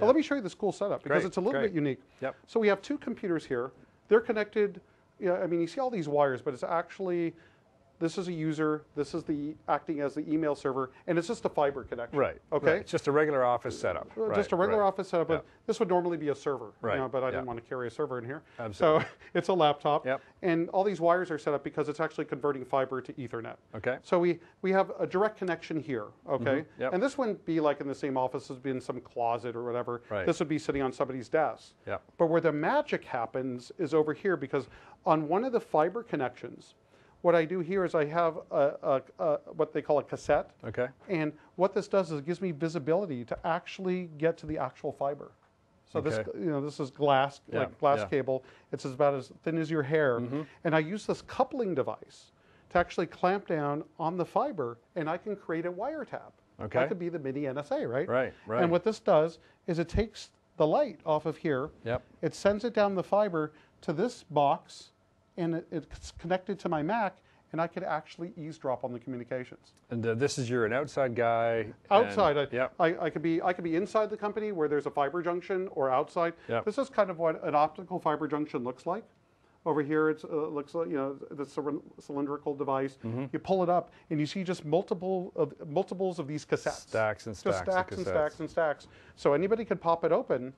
But let me show you this cool setup because it's a little bit unique. Yep. So we have two computers here. They're connected. Yeah, I mean, you see all these wires, but it's actually, this is a user, this is the acting as the email server, and it's just a fiber connection. Right. Okay. Right. It's just a regular office setup. Just a regular office setup. But this would normally be a server. Right. You know, but I didn't want to carry a server in here. Absolutely. So it's a laptop. Yep. And all these wires are set up because it's actually converting fiber to Ethernet. Okay. So we have a direct connection here. Okay. Mm-hmm. Yep. And this wouldn't be like in the same office as being some closet or whatever. Right. This would be sitting on somebody's desk. Yeah. But where the magic happens is over here, because on one of the fiber connections, what I do here is I have what they call a cassette. Okay. And what this does is it gives me visibility to actually get to the actual fiber. So this, you know, this is glass, like glass cable. It's about as thin as your hair. Mm-hmm. And I use this coupling device to actually clamp down on the fiber, and I can create a wiretap. Okay. That could be the mini NSA, right? Right, right. And what this does is it takes the light off of here. Yep. It sends it down the fiber to this box, and it's connected to my Mac, and I could actually eavesdrop on the communications. And this is, you're an outside guy. Outside, and, I could be inside the company where there's a fiber junction, or outside. Yep. This is kind of what an optical fiber junction looks like. Over here, it looks like, you know, this cylindrical device. Mm-hmm. You pull it up, and you see just multiples of these cassettes. Stacks and stacks. Just stacks and stacks and stacks. So anybody could pop it open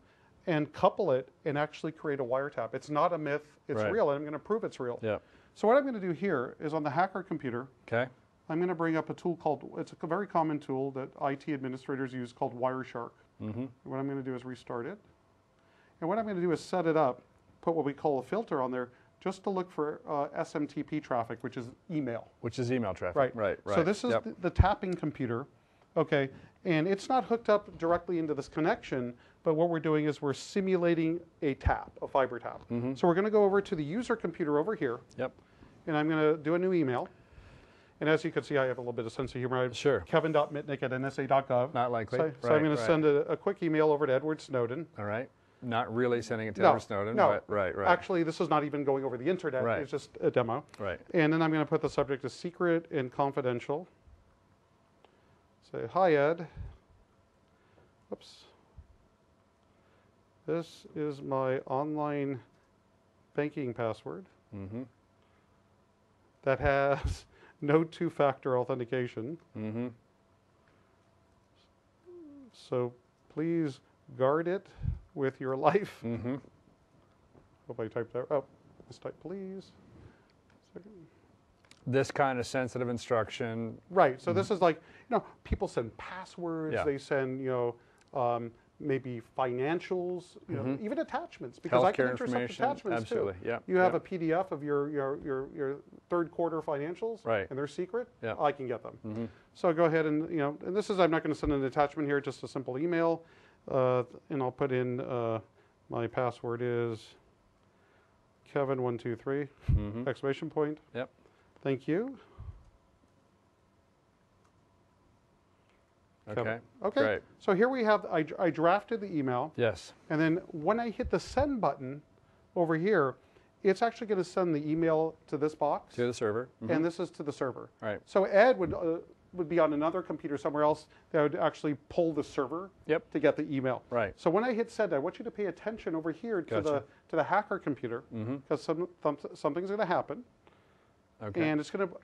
and couple it and actually create a wiretap. It's not a myth, it's real, and I'm gonna prove it's real. Yeah. So what I'm gonna do here is on the hacker computer, I'm gonna bring up a tool called, it's a very common tool that IT administrators use called Wireshark. Mm-hmm. What I'm gonna do is restart it. And what I'm gonna do is set it up, put what we call a filter on there, just to look for SMTP traffic, which is email. Which is email traffic, right. So this is the tapping computer, and it's not hooked up directly into this connection, but what we're doing is we're simulating a tap, a fiber tap. Mm-hmm. So we're going to go over to the user computer over here. Yep. And I'm going to do a new email. And as you can see, I have a little bit of sense of humor. Kevin.mitnick@nsa.gov. Not likely. So, I'm going to send a quick email over to Edward Snowden. All right. Not really sending it to Edward Snowden. No. Right. Actually, this is not even going over the internet. Right. It's just a demo. Right. And then I'm going to put the subject as secret and confidential. Say, hi, Ed. Oops. This is my online banking password that has no two-factor authentication. Mm-hmm. So please guard it with your life. Mm-hmm. Hope I typed that. Oh, let's type please. This kind of sensitive instruction. Right. So this is like, you know, people send passwords. Yeah. They send, you know, maybe financials, you know, even attachments, because I can intercept attachments too. Yeah. You have a PDF of your third quarter financials, and they're secret. Yeah. I can get them. Mm-hmm. So go ahead and, you know, and this is, I'm not going to send an attachment here, just a simple email, and I'll put in my password is Kevin123 exclamation point. Yep. Thank you. Kevin. Okay. Great. So here we have, I drafted the email. Yes. And then when I hit the send button over here, it's actually going to send the email to this box. To the server. Mm-hmm. And this is to the server. Right. So Ed would be on another computer somewhere else that would actually pull the server to get the email. Right. So when I hit send, I want you to pay attention over here to the hacker computer, because something's going to happen. Okay. And it's going to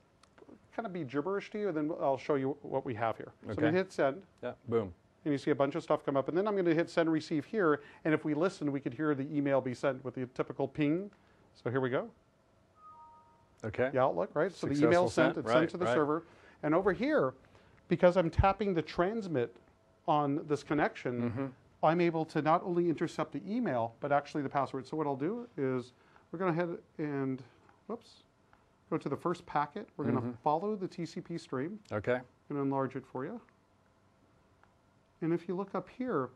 kind of be gibberish to you, and then I'll show you what we have here. So I'm going to hit send. Yeah, boom. And you see a bunch of stuff come up, and then I'm going to hit send receive here, and if we listen, we could hear the email be sent with the typical ping. So here we go. Okay. The Outlook, right? So the email sent, it's sent to the server. And over here, because I'm tapping the transmit on this connection, I'm able to not only intercept the email, but actually the password. So what I'll do is we're going to head and, go to the first packet. We're going to follow the TCP stream. Okay. And enlarge it for you. And if you look up here,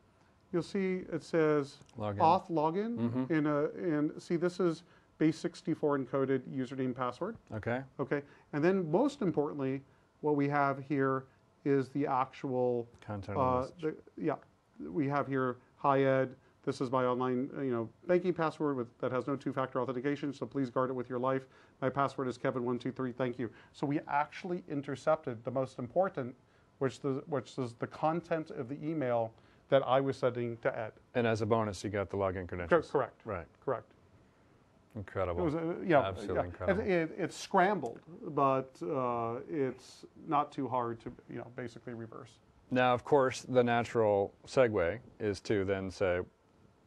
you'll see it says login. Auth login. And see, this is base64 encoded username password. Okay. Okay. And then most importantly, what we have here is the actual content. We have here, hi Ed, this is my online, you know, banking password that has no two-factor authentication, so please guard it with your life. My password is Kevin123, thank you. So we actually intercepted the most important, which is the content of the email that I was sending to Ed. And as a bonus, you got the login credentials. Correct. Right. Correct. Incredible. It was, absolutely incredible. It's scrambled, but it's not too hard to, basically reverse. Now, of course, the natural segue is to then say,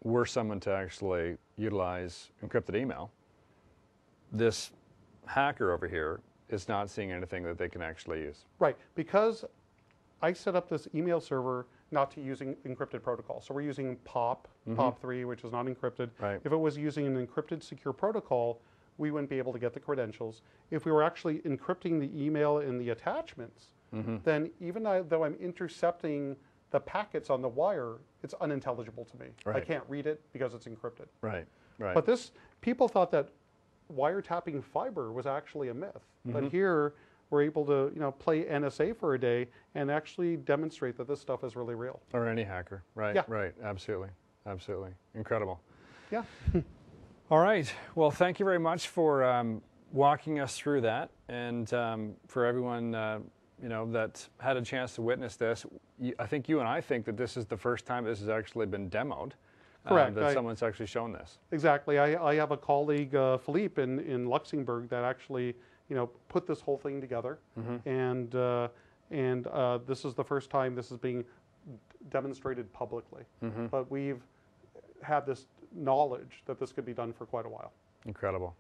were someone to actually utilize encrypted email, this hacker over here is not seeing anything that they can actually use. Right, because I set up this email server not to using encrypted protocol. So we're using POP, POP3, which is not encrypted. Right. If it was using an encrypted secure protocol, we wouldn't be able to get the credentials. If we were actually encrypting the email and the attachments, then even though I'm intercepting the packets on the wire, it's unintelligible to me. Right. I can't read it because it's encrypted. Right, right. But this, people thought that wiretapping fiber was actually a myth. But here, we're able to play NSA for a day and actually demonstrate that this stuff is really real. Or any hacker, right? Yeah. Right, absolutely, absolutely. Incredible. Yeah. All right, well, thank you very much for walking us through that, and for everyone that had a chance to witness this. I think you and I think that this is the first time this has actually been demoed. Correct. That someone's actually shown this. Exactly. I have a colleague, Philippe, in Luxembourg that actually put this whole thing together, and this is the first time this is being demonstrated publicly. But we've had this knowledge that this could be done for quite a while. Incredible.